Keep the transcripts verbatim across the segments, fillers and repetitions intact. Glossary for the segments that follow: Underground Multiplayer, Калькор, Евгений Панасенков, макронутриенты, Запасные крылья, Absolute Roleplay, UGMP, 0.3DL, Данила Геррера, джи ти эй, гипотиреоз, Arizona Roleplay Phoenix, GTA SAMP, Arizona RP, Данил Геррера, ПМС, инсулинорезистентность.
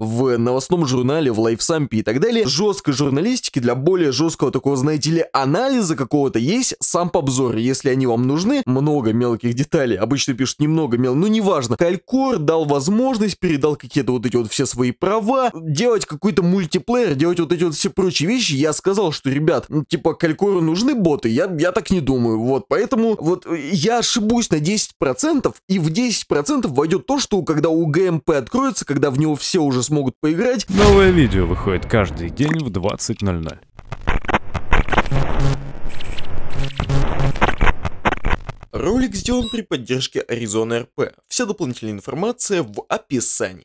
в новостном журнале, в лайфсампе и так далее, жесткой журналистики для более жесткого такого, знаете ли, анализа какого-то есть сам обзор, если они вам нужны. Много мелких деталей, обычно пишут немного мелких, но неважно. Калькор дал возможность, передал какие-то вот эти вот все свои права, делать какой-то мультиплеер, делать вот эти вот все прочие вещи. Я сказал, что, ребят, ну, типа, Калькору нужны боты, я, я так не думаю, вот, поэтому вот я ошибусь на десять процентов, и в десять процентов войдет то, что когда ю джи эм пи откроется, когда в него все уже смогут поиграть. Новое видео выходит каждый день в двадцать ноль ноль. Ролик сделан при поддержке Arizona эр пи. Вся дополнительная информация в описании.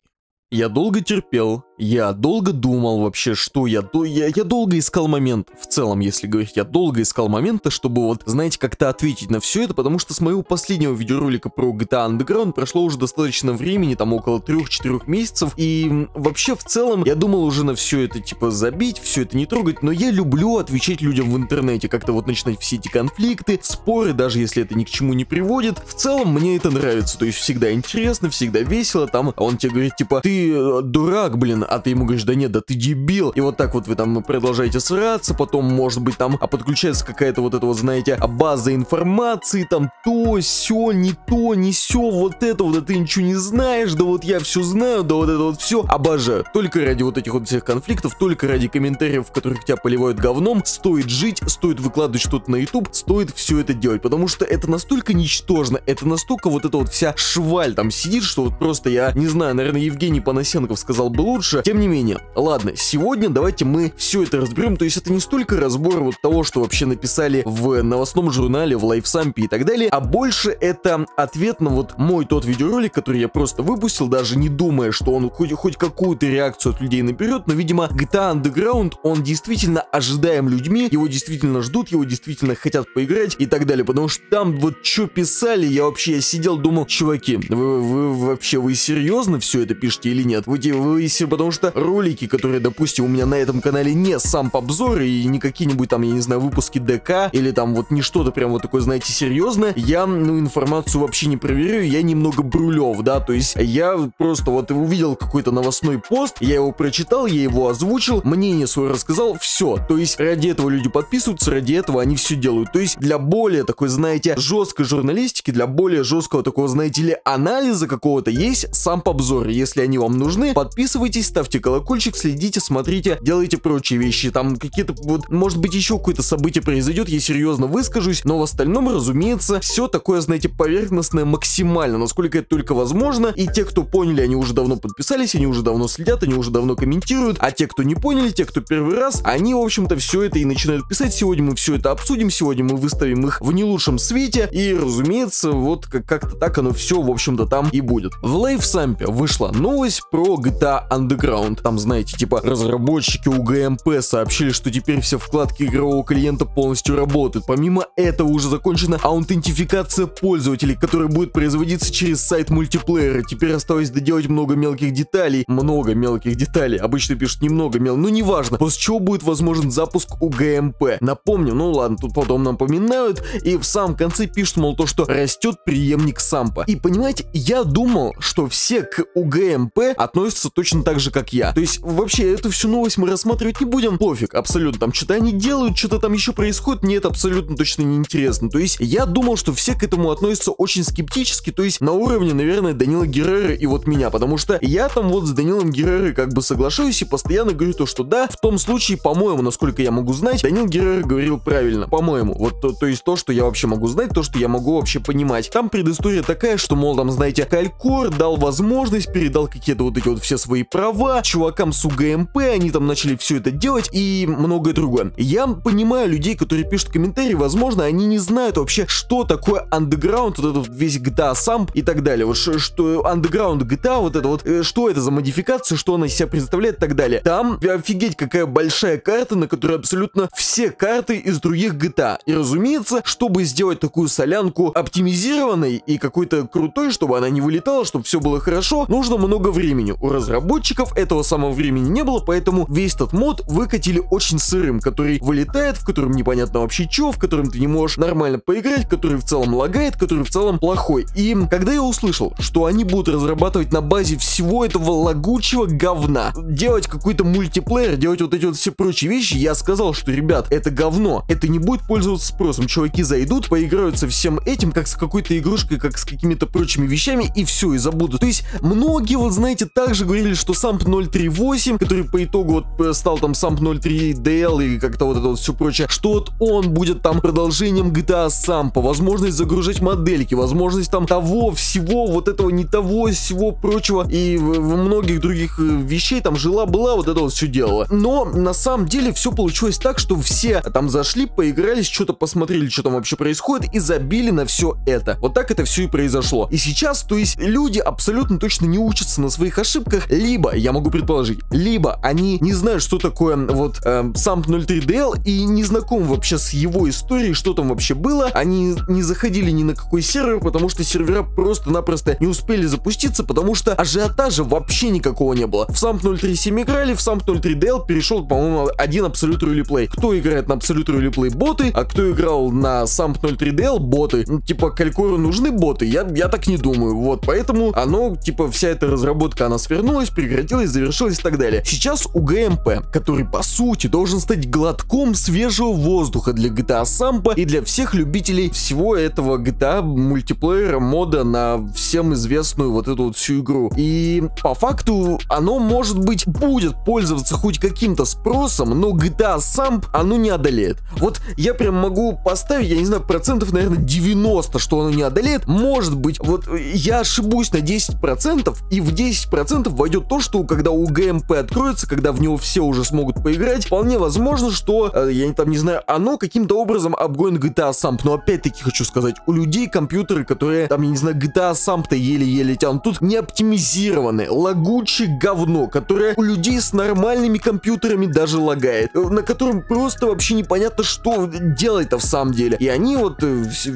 Я долго терпел, я долго думал вообще, что я, до... я... Я долго искал момент, в целом, если говорить, я долго искал момента, чтобы вот, знаете, как-то ответить на все это, потому что с моего последнего видеоролика про джи ти эй Underground прошло уже достаточно времени, там около трёх-четырёх месяцев, и вообще, в целом, я думал уже на все это, типа, забить, все это не трогать, но я люблю отвечать людям в интернете, как-то вот начинать все эти конфликты, споры, даже если это ни к чему не приводит, в целом, мне это нравится, то есть всегда интересно, всегда весело, там, а он тебе говорит, типа, ты дурак, блин, а ты ему говоришь, да нет, да ты дебил, и вот так вот вы там продолжаете сраться, потом, может быть, там подключается какая-то вот эта вот, знаете, база информации, там то, сё, не то, не сё, вот это вот, да ты ничего не знаешь, да вот я все знаю, да вот это вот все, обожаю, только ради вот этих вот всех конфликтов, только ради комментариев, в которых тебя поливают говном, стоит жить, стоит выкладывать что-то на YouTube, стоит все это делать, потому что это настолько ничтожно, это настолько вот эта вот вся шваль там сидит, что вот просто я не знаю, наверное, Евгений Панасенков сказал бы лучше. Тем не менее, ладно, сегодня давайте мы все это разберем. То есть это не столько разбор вот того, что вообще написали в новостном журнале, в лайфсампе и так далее, а больше это ответ на вот мой тот видеоролик, который я просто выпустил, даже не думая, что он хоть, хоть какую-то реакцию от людей наберет, но, видимо, джи ти эй Underground, он действительно ожидаем людьми, его действительно ждут, его действительно хотят поиграть и так далее, потому что там вот что писали, я вообще я сидел, думал, чуваки, вы, вы вообще, вы серьезно все это пишете или нет? Вы, вы, потому что ролики, которые, допустим, у меня на этом канале не сам обзоры и не какие-нибудь там, я не знаю, выпуски ДК или там вот не что-то прям вот такое, знаете, серьезное, я, ну, информацию вообще не проверю, я немного брулев, да, то есть я просто вот увидел какой-то новостной пост, я его прочитал, я его озвучил, мнение свое рассказал, все, то есть ради этого люди подписываются, ради этого они все делают, то есть для более такой, знаете, жесткой журналистики, для более жесткого такого, знаете ли, анализа какого-то есть сам обзор, если они вам нужны, подписывайтесь, ставьте колокольчик, следите, смотрите, делайте прочие вещи, там какие-то, вот, может быть, еще какое-то событие произойдет, я серьезно выскажусь, но в остальном, разумеется, все такое, знаете, поверхностное максимально, насколько это только возможно, и те, кто поняли, они уже давно подписались, они уже давно следят, они уже давно комментируют, а те, кто не поняли, те, кто первый раз, они, в общем-то, все это и начинают писать, сегодня мы все это обсудим, сегодня мы выставим их в не лучшем свете, и, разумеется, вот, как-то так оно все, в общем-то, там и будет. В лайфсампе вышла новость про джи ти эй Underground. Там, знаете, типа, разработчики ю джи эм пи сообщили, что теперь все вкладки игрового клиента полностью работают. Помимо этого уже закончена аутентификация пользователей, которая будет производиться через сайт мультиплеера. Теперь осталось доделать много мелких деталей. Много мелких деталей. Обычно пишут немного мелких, но неважно. После чего будет возможен запуск ю джи эм пи. Напомню, ну ладно, тут потом напоминают. И в самом конце пишут, мол, то, что растет преемник сампа. И понимаете, я думал, что все к ю джи эм пи относятся точно так же, как я. То есть, вообще, эту всю новость мы рассматривать не будем. Пофиг, абсолютно. Там что-то они делают, что-то там еще происходит. Мне это абсолютно точно не интересно. То есть, я думал, что все к этому относятся очень скептически. То есть, на уровне, наверное, Данила Геррера и вот меня. Потому что я там вот с Данилом Геррерой как бы соглашаюсь и постоянно говорю то, что да, в том случае, по-моему, насколько я могу знать, Данил Геррера говорил правильно. По-моему. Вот, то, то есть, то, что я вообще могу знать, то, что я могу вообще понимать. Там предыстория такая, что, мол, там, знаете, Калькор дал возможность, передал какие-то вот эти вот все свои права чувакам с ю джи эм пи, они там начали все это делать и многое другое. Я понимаю людей, которые пишут комментарии, возможно, они не знают вообще, что такое Underground, вот этот весь джи ти эй Samp и так далее, вот что Underground джи ти эй, вот это вот, что это за модификация, что она из себя представляет и так далее. Там, офигеть, какая большая карта, на которой абсолютно все карты из других джи ти эй. И разумеется, чтобы сделать такую солянку оптимизированной и какой-то крутой, чтобы она не вылетала, чтобы все было хорошо, нужно много времени у разработчиков состав этого самого времени не было, поэтому весь этот мод выкатили очень сырым, который вылетает, в котором непонятно вообще чё, в котором ты не можешь нормально поиграть, который в целом лагает, который в целом плохой. И когда я услышал, что они будут разрабатывать на базе всего этого лагучего говна, делать какой-то мультиплеер, делать вот эти вот все прочие вещи, я сказал, что, ребят, это говно, это не будет пользоваться спросом, чуваки зайдут, поиграют со всем этим, как с какой-то игрушкой, как с какими-то прочими вещами, и все, и забудут. То есть многие, вот знаете, также говорили, что самп ноль три восемь, который по итогу вот стал там самп ноль три дэ эл и как-то вот это вот все прочее, что вот он будет там продолжением джи ти эй сампа, возможность загружать модельки, возможность там того, всего, вот этого, не того, всего прочего, и многих других вещей, там жила-была, вот это вот все делала. Но на самом деле все получилось так, что все там зашли, поигрались, что-то посмотрели, что там вообще происходит, и забили на все это. Вот так это все и произошло. И сейчас, то есть, люди абсолютно точно не учатся на своих ошибках, либо, я могу предположить, либо они не знают, что такое вот э, самп ноль три дэ эл и не знакомы вообще с его историей, что там вообще было, они не заходили ни на какой сервер, потому что сервера просто-напросто не успели запуститься, потому что ажиотажа вообще никакого не было. В самп ноль три семь играли, в самп ноль три дэ эл перешел, по-моему, один Absolute Roleplay. Кто играет на Absolute Roleplay? Боты, а кто играл на самп ноль три дэ эл? Боты. Ну, типа, Калькору нужны боты? Я, я так не думаю. Вот, поэтому оно, типа, вся эта разработка, она свернулась, прекратилась, завершилась и так далее. Сейчас ю джи эм пи, который, по сути, должен стать глотком свежего воздуха для джи ти эй Сампа и для всех любителей всего этого джи ти эй мультиплеера, мода на всем известную вот эту вот всю игру. И, по факту, оно, может быть, будет пользоваться хоть каким-то спросом, но джи ти эй Samp оно не одолеет. Вот я прям могу поставить, я не знаю, процентов, наверное, девяносто, что оно не одолеет. Может быть, вот я ошибусь на десять процентов, и в десять процентов войдет то, что когда ю джи эм пи откроется, когда в него все уже смогут поиграть, вполне возможно, что, я там не знаю, оно каким-то образом обгонит джи ти эй Samp. Но опять-таки хочу сказать, у людей компьютеры, которые, там, я не знаю, джи ти эй Samp-то еле-еле тянут, тут не оптимизированы, лагучее говно, которое у людей с нормальными компьютерами даже лагает, на котором просто вообще непонятно, что делать-то в самом деле. И они вот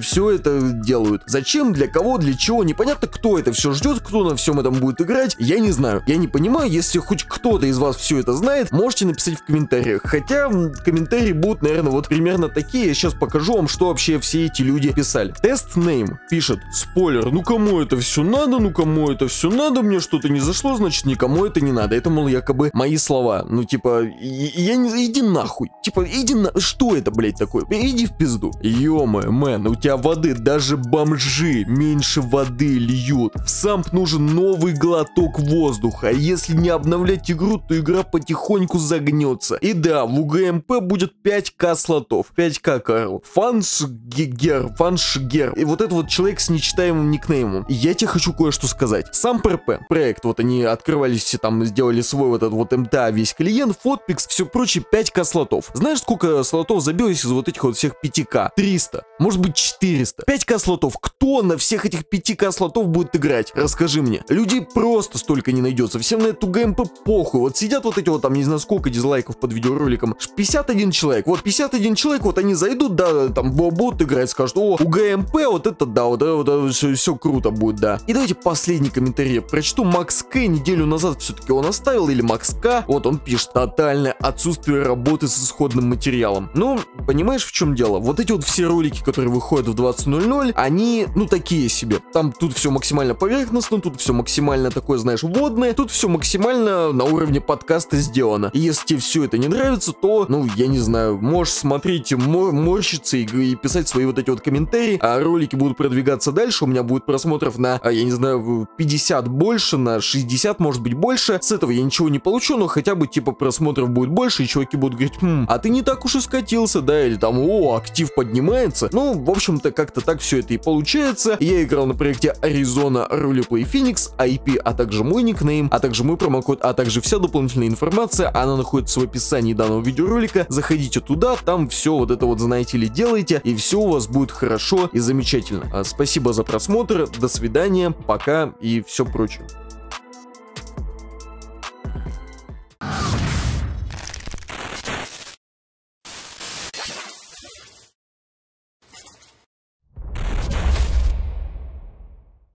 все это делают. Зачем, для кого, для чего, непонятно, кто это все ждет, кто на всем этом будет играть, я не знаю. Я не понимаю, если хоть кто-то из вас все это знает, можете написать в комментариях. Хотя комментарии будут, наверное, вот примерно такие. Я сейчас покажу вам, что вообще все эти люди писали. TestName пишет: спойлер, ну кому это все надо, ну кому это все надо, мне что-то не зашло, значит никому это не надо. Это, мол, якобы мои слова. Ну, типа, я не... Иди нахуй. Типа, иди на... Что это, блядь, такое? Иди в пизду. Ё-моё, мэн, у тебя воды, даже бомжи меньше воды льют. В Самп нужен новый глоток воздуха. Если не обновлять игру, то игра потихоньку загнется. И да, в ю джи эм пи будет пять ка слотов. пять ка, Карл. Фаншгер, Фаншгер. И вот этот вот человек с нечитаемым никнеймом. Я тебе хочу кое-что сказать. Самп эр пи, проект, вот они открывались, там сделали свой вот этот вот эм тэ а, весь клиент, Фотпикс, все прочее, пять ка слотов. Знаешь, сколько слотов забилось из вот этих вот всех пять ка? триста, может быть четыреста. пять ка слотов. Кто на всех этих пять ка слотов будет играть? Расскажи мне. Людей просто столько не найдется. Всем на эту ю джи эм пи похуй. Вот сидят вот эти вот там, не знаю, сколько дизлайков под видеороликом. пятьдесят один человек. Вот пятьдесят один человек, вот они зайдут, да, там будут играть, скажут: о, ю джи эм пи, вот это да, вот это, вот это все, все круто будет, да. И давайте последний комментарий прочту. Макс К неделю назад все-таки он оставил, или Макс К, вот он пишет: тотальное отсутствие работы с исходным материалом. Ну, понимаешь, в чем дело? Вот эти вот все ролики, которые выходят в двадцать ноль ноль, они, ну, такие себе. Там тут все максимально поверхностно, тут все максимально такое, знаешь, водное, тут все максимально на уровне подкаста сделано. И если тебе все это не нравится, то, ну, я не знаю, можешь смотреть, мор морщиться и, и писать свои вот эти вот комментарии, а ролики будут продвигаться дальше, у меня будет просмотров на, я не знаю, пятьдесят больше, на шестьдесят, может быть, больше. С этого я ничего не получу, но хотя бы, типа, просмотров будет больше, и чуваки будут говорить: хм, а ты не так уж и скатился, да, или там, о, актив поднимается. Ну, в общем-то, как-то так все это и получается. Я играл на проекте Arizona Roleplay Phoenix, ай пи, а также мой никнейм, а также мой промокод, а также вся дополнительная информация, она находится в описании данного видеоролика. Заходите туда, там все вот это вот, знаете ли, делайте, и все у вас будет хорошо и замечательно. Спасибо за просмотр, до свидания, пока и все прочее.